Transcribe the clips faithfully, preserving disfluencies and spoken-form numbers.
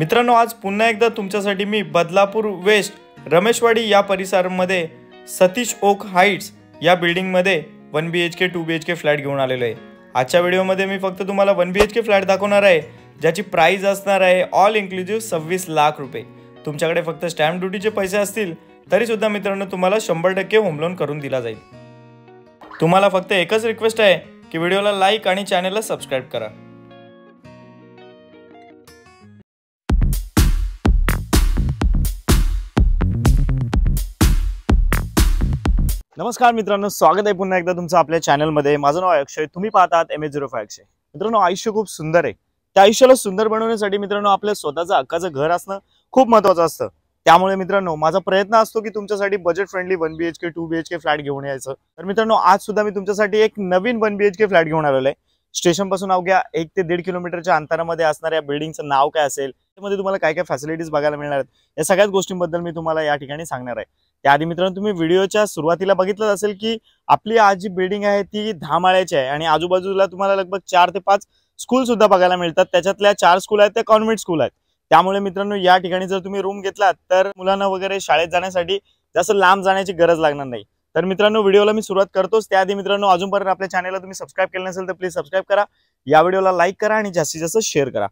मित्रांनो, आज पुन्हा एकदा तुमच्यासाठी मी बदलापूर वेस्ट रमेशवाडी या परिसरामध्ये सतीश ओक हाइट्स या बिल्डिंगमध्ये one B H K two B H K flat घेऊन आलेलो आहे। आजच्या व्हिडिओमध्ये मी फक्त तुम्हाला one B H K flat दाखवणार आहे, ज्याची प्राइस असणार आहे ऑल इन्क्लुसिव सव्वीस लाख रुपये। तुमच्याकडे फक्त स्टॅम्प ड्युटीचे पैसे असतील तरी सुद्धा मित्रांनो तुम्हाला शंभर टक्के होम लोन करून दिला जाईल। तुम्हाला फक्त एकच रिक्वेस्ट आहे की व्हिडिओला लाईक आणि चॅनलला सबस्क्राइब करा। नमस्कार मित्रांनो, स्वागत आहे पुन्हा एकदा तुमचं आपल्या चॅनलमध्ये। माझं नाव अक्षय, तुम्ही पाहतात M H zero five Akshay. मित्रांनो, आयुष्य खूप सुंदर आहे, त्या आयुष्याला सुंदर बनवण्यासाठी मित्रांनो आपल्या स्वतःचा हक्काचं घर असणं खूप महत्त्वाचं असतं। त्यामुळे मित्रांनो माझा प्रयत्न असतो की तुमच्यासाठी budget friendly one B H K two B H K flat घेऊन यायचं। तर मित्रांनो आज सुद्धा मी तुमच्यासाठी एक नवीन one B H K flat घेऊन आलेलो आहे। स्टेशनपासून अवघ्या एक ते दीड किलोमीटरच्या अंतरामध्ये असणाऱ्या बिल्डिंगचं नाव काय असेल, त्यामध्ये तुम्हाला काय काय फॅसिलिटीज बघायला मिळणार आहेत, या सगळ्याच गोष्टींबद्दल मी तुम्हाला या ठिकाणी सांगणार आहे। त्याआधी मित्रांनो तुम्ही व्हिडिओच्या सुरुवातीला बघितलं असेल की आपली आज जी बिल्डिंग आहे ती दहा माळ्याची आहे आणि आजूबाजूला तुम्हाला लगभग चार ते पाच स्कूल सुद्धा बघायला मिळतात। त्याच्यातल्या चार स्कूल आहेत त्या कॉन्व्हेंट स्कूल आहेत। त्यामुळे मित्रांनो या ठिकाणी जर तुम्ही रूम घेतलात तर मुलांना वगैरे शाळेत जाण्यासाठी जास्त लांब जाण्याची गरज लागणार नाही। तर मित्रांनो व्हिडिओला मी सुरुवात करतोच, त्याआधी मित्रांनो अजूनपर्यंत आपल्या चॅनलला तुम्ही सबस्क्राईब केलं नसेल तर प्लीज सबस्क्राईब करा, या व्हिडिओला लाईक करा आणि जास्तीत जास्त शेअर करा।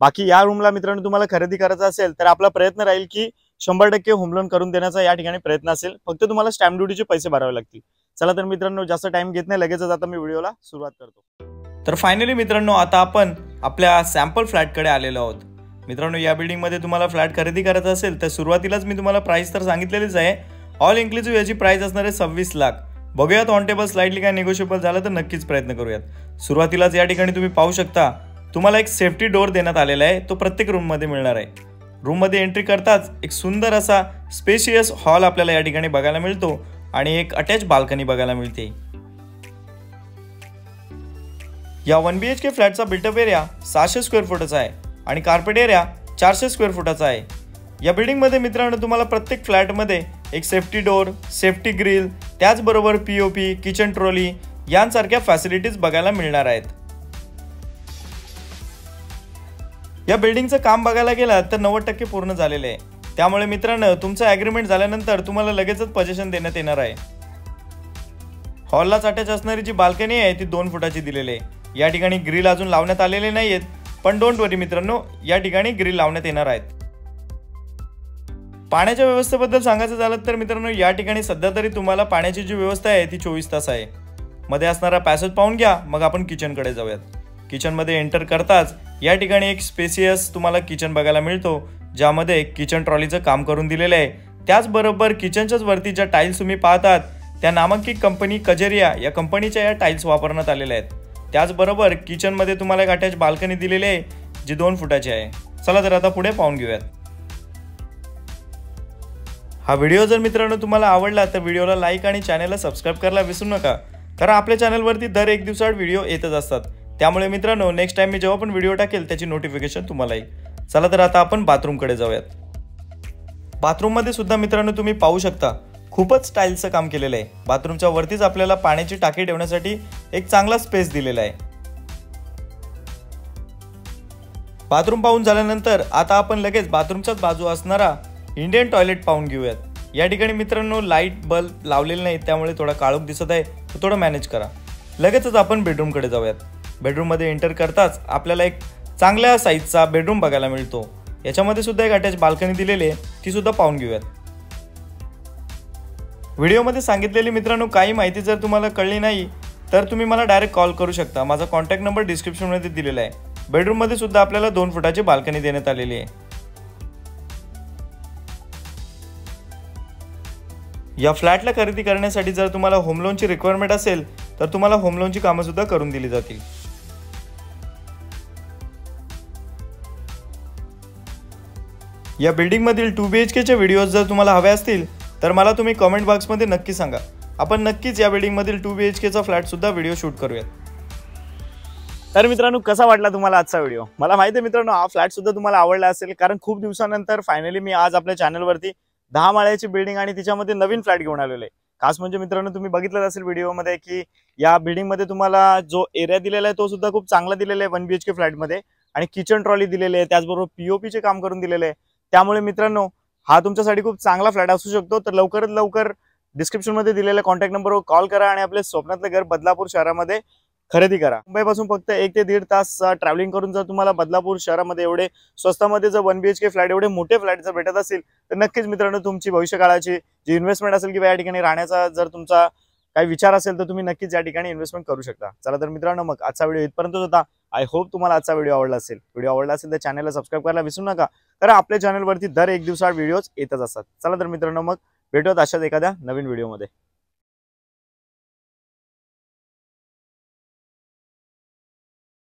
बाकी या रूमला मित्रांनो तुम्हाला खरेदी करायचं असेल तर आपला प्रयत्न राहील की शंभर टक्के होम लोन करून देण्याचा या ठिकाणी प्रयत्न असेल, फक्त तुम्हाला स्टॅम्प ड्युटीचे पैसे भरावे लागतील। चला तर मित्रांनो जास्त टाइम घेत नाही, लगेचच आता मी व्हिडिओला सुरुवात करतो। तर फायनली मित्रांनो आता आपण आपल्या सॅम्पल फ्लॅटकडे आलेलो आहोत। मित्रांनो या बिल्डिंगमध्ये तुम्हाला फ्लॅट खरेदी करायचा असेल तर सुरुवातीलाच मी तुम्हाला प्राइस तर सांगितलेलीच आहे। ऑल इन्क्लुसिव्ह याची प्राइस असणार आहे सव्वीस लाख। बघूयात ऑन टेबल स्लाइडली काय निगोशिएबल झालं तर नक्कीच प्रयत्न करूयात। सुरुवातीलाच या ठिकाणी तुम्ही पाहू शकता तुम्हाला एक सेफ्टी डोअर देण्यात आलेला आहे, तो प्रत्येक रूममध्ये मिळणार आहे। रूममध्ये एंट्री करताच एक सुंदर असा स्पेशियस हॉल आपल्याला या ठिकाणी बघायला मिळतो आणि एक अटॅच बाल्कनी बघायला मिळते। या वन बी एच के फ्लॅटचा बिल्टअप एरिया सहाशे स्क्वेअर फुटाचा आहे आणि कार्पेट एरिया चारशे स्क्वेअर फुटाचा आहे। या बिल्डिंगमध्ये मित्रांनो तुम्हाला प्रत्येक फ्लॅटमध्ये एक सेफ्टी डोअर, सेफ्टी ग्रिल, त्याचबरोबर P O P, kitchen trolley यांसारख्या फॅसिलिटीज बघायला मिळणार आहेत। या बिल्डिंगचं काम बघायला गेलात तर नव्वद टक्के पूर्ण झालेले आहे। त्यामुळे मित्रांनो तुमचं ॲग्रीमेंट झाल्यानंतर तुम्हाला लगेचच पोझिशन देण्यात येणार आहे। हॉललाच अटॅच असणारी जी बाल्कनी आहे ती दोन फुटाची दिलेली आहे। या ठिकाणी ग्रिल अजून लावण्यात आलेले नाही आहेत, पण डोंट वरी मित्रांनो या ठिकाणी ग्रिल लावण्यात येणार आहेत। पाण्याच्या व्यवस्थेबद्दल सांगायचं झालं तर मित्रांनो या ठिकाणी सध्या तरी तुम्हाला पाण्याची जी व्यवस्था आहे ती चोवीस तास आहे। मध्ये असणारा पॅसेज पाहून घ्या, मग आपण किचनकडे जाऊयात। किचनमध्ये एंटर करताच या ठिकाणी एक स्पेसियस तुम्हाला किचन बघायला मिळतो, ज्यामध्ये किचन ट्रॉलीचं काम करून दिलेलं आहे। त्याचबरोबर किचनच्याच वरती ज्या टाईल्स तुम्ही पाहतात त्या नामांकित कंपनी कजारिया या कंपनीच्या या टाईल्स वापरण्यात आलेल्या आहेत। त्याचबरोबर किचनमध्ये तुम्हाला एक अटॅच बाल्कनी दिलेली आहे जी दोन फुटाची आहे। चला तर आता पुढे पाहून घेऊयात। हा व्हिडिओ जर मित्रांनो तुम्हाला आवडला तर व्हिडिओला लाईक आणि चॅनलला सबस्क्राईब करायला विसरू नका, कारण आपल्या चॅनलवरती दर एक दिवसाआड व्हिडिओ येतच असतात। त्यामुळे मित्रांनो नेक्स्ट टाइम मी जेव्हा पण व्हिडिओ टाकेल त्याची नोटिफिकेशन तुम्हाला येईल। चला तर आता आपण बाथरूमकडे जाऊयात। बाथरूममध्ये सुद्धा मित्रांनो तुम्ही पाहू शकता खूपच स्टाईलचं काम केलेलं आहे। बाथरूमच्या वरतीच आपल्याला पाण्याची टाकी ठेवण्यासाठी एक चांगला स्पेस दिलेला आहे। बाथरूम पाहून झाल्यानंतर आता आपण लगेच बाथरूमच्याच बाजू असणारा इंडियन टॉयलेट पाहून घेऊयात। या ठिकाणी मित्रांनो लाईट बल्ब लावलेले नाही, त्यामुळे थोडा काळोख दिसत आहे, तर थोडं मॅनेज करा। लगेचच आपण बेडरूमकडे जाऊयात। बेडरूममध्ये एंटर करताच आपल्याला एक चांगल्या साईजचा बेडरूम बघायला मिळतो। याच्यामध्ये सुद्धा एक अटॅच बाल्कनी दिलेली आहे, ती सुद्धा पाहून घेऊयात। व्हिडिओमध्ये सांगितलेली मित्रांनो काही माहिती जर तुम्हाला कळली नाही तर तुम्ही मला डायरेक्ट कॉल करू शकता, माझा कॉन्टॅक्ट नंबर डिस्क्रिप्शनमध्ये दिलेला आहे। बेडरूममध्ये सुद्धा आपल्याला दोन फुटाची बाल्कनी देण्यात आलेली आहे। या फ्लॅटला खरेदी करण्यासाठी जर तुम्हाला होम लोनची रिक्वायरमेंट असेल तर तुम्हाला होम लोनची कामं सुद्धा करून दिली जातील। या बिल्डिंगमधील टू बी एच केचे व्हिडिओज जर तुम्हाला हवे असतील तर मला तुम्ही कमेंट बॉक्समध्ये नक्की सांगा, आपण नक्कीच या बिल्डिंगमधील टू बी एच केचा फ्लॅटसुद्धा व्हिडिओ शूट करूयात। तर मित्रांनो कसा वाटला तुम्हाला आजचा व्हिडिओ? मला माहिती आहे मित्रांनो हा फ्लॅटसुद्धा तुम्हाला आवडला असेल, कारण खूप दिवसानंतर फायनली मी आज आपल्या चॅनलवरती दहा माळ्याची बिल्डिंग आणि तिच्यामध्ये नवीन फ्लॅट घेऊन आलेलो आहे। खास म्हणजे मित्रांनो तुम्ही बघितलं असेल व्हिडिओमध्ये की या बिल्डिंगमध्ये तुम्हाला जो एरिया दिलेला आहे तो सुद्धा खूप चांगला दिलेला आहे वन बी एच के फ्लॅटमध्ये, आणि किचन ट्रॉली दिलेली आहे, त्याचबरोबर पीओपीचे काम करून दिलेले आहे। त्यामुळे मित्रांनो हा तुमच्यासाठी खूप चांगला फ्लॅट असू शकतो। तर लवकरात लवकर डिस्क्रिप्शन मध्ये दिलेल्या कॉन्टॅक्ट नंबरवर कॉल करा आणि आपले स्वप्नातले घर बदलापूर शहरामध्ये खरेदी करा। मुंबईपासून फक्त एक ते दीड तास ट्रॅव्हलिंग करून जर तुम्हाला बदलापूर शहरामध्ये एवढे स्वस्तामध्ये जर वन बीएचके फ्लॅट, एवढे मोठे फ्लॅट जर भेटत असेल तर नक्कीच मित्रांनो तुमची भविष्यकाळाची जी इन्व्हेस्टमेंट असेल किंवा या ठिकाणी राहण्याचा जर तुमचा काही विचार असेल तर तुम्ही नक्कीच या ठिकाणी इन्व्हेस्टमेंट करू शकता। चला तर मित्रांनो मग आजचा व्हिडिओ इथपर्यंतच होता। आय होप तुम्हाला आजचा व्हिडिओ आवडला असेल। व्हिडिओ आवडला असेल तर चॅनलला सबस्क्राईब करायला विसरू नका, कारण आपल्या चॅनलवरती दर एक दिवसाआड व्हिडिओज येतच असतात। चला तर मित्रांनो मग भेटूयात अशाच एखाद्या नवीन व्हिडिओमध्ये।